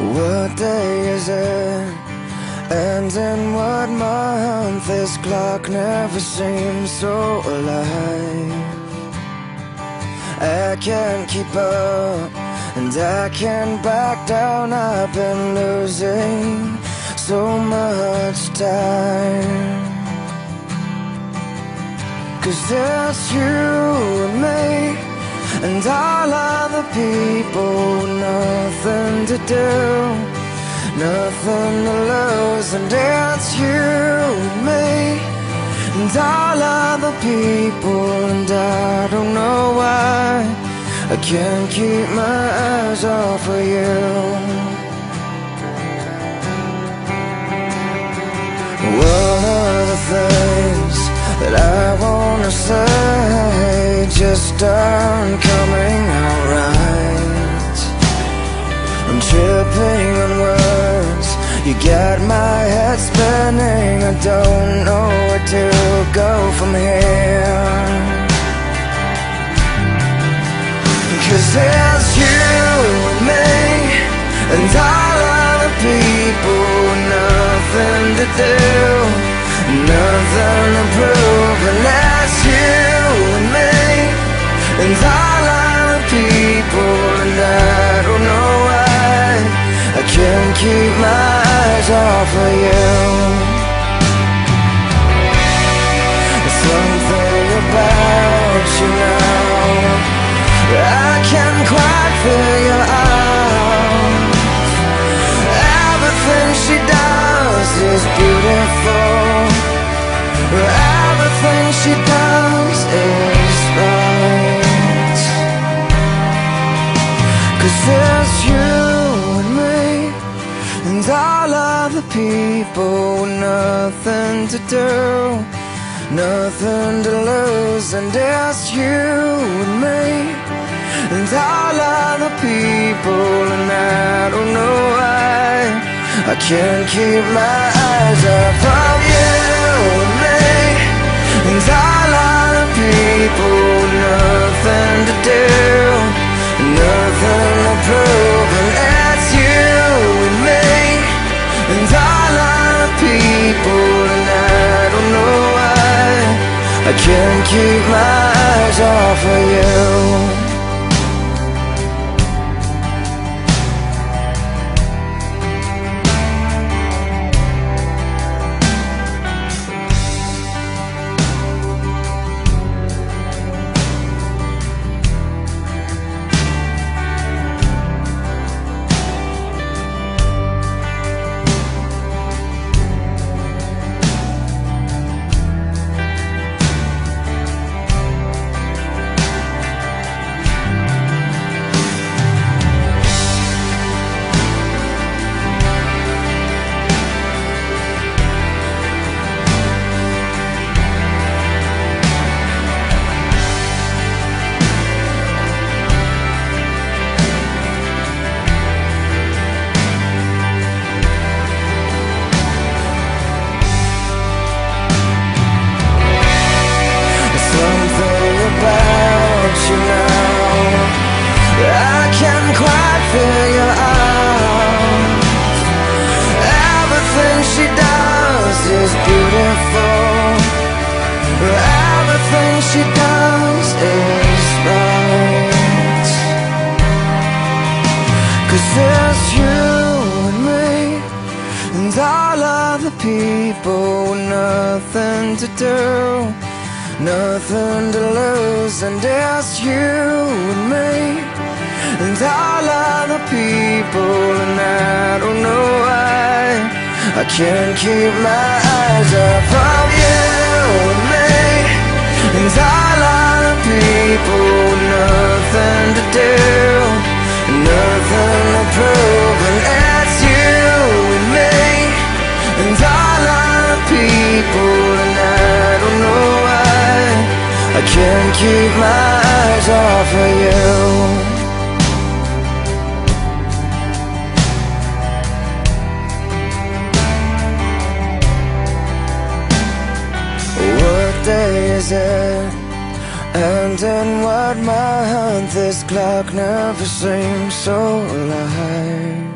What day is it? And in what month? This clock never seems so alive. I can't keep up, and I can't back down. I've been losing so much time. 'Cause it's you and me, and all other people, nothing to do, nothing to lose. And it's you and me, and all other people, and I don't know why I can't keep my eyes off of you. One of the things that I wanna say just aren't coming out right. I'm tripping on words, you got my head spinning. I don't know where to go from here. 'Cause it's you and me, and all other people, nothing to do, nothing to prove. And that's you and me, and all other people, and I don't know why I can't keep my eyes off of you. Something about you now, I can't quite figure out. Everything she does is beautiful, everything she does is right. 'Cause it's you and me, and all other people, nothing to do, nothing to lose. And it's you and me, and all other people, and I don't know why I can't keep my eyes off of you and me, and all other people, nothing to do, nothing to prove. And it's you and me, and all other people, and I don't know why I can't keep my eyes off of you. she does is right. 'Cause it's you and me and all other people, nothing to do, nothing to lose. And it's you and me and all other people, and I don't know why I can't keep my eyes up from you and me and all other people. Nothing to do, nothing to prove, and it's you and me and all other people, and I don't know why I can't keep my eyes off of you. Is it ending what my hand, this clock never seems so alive?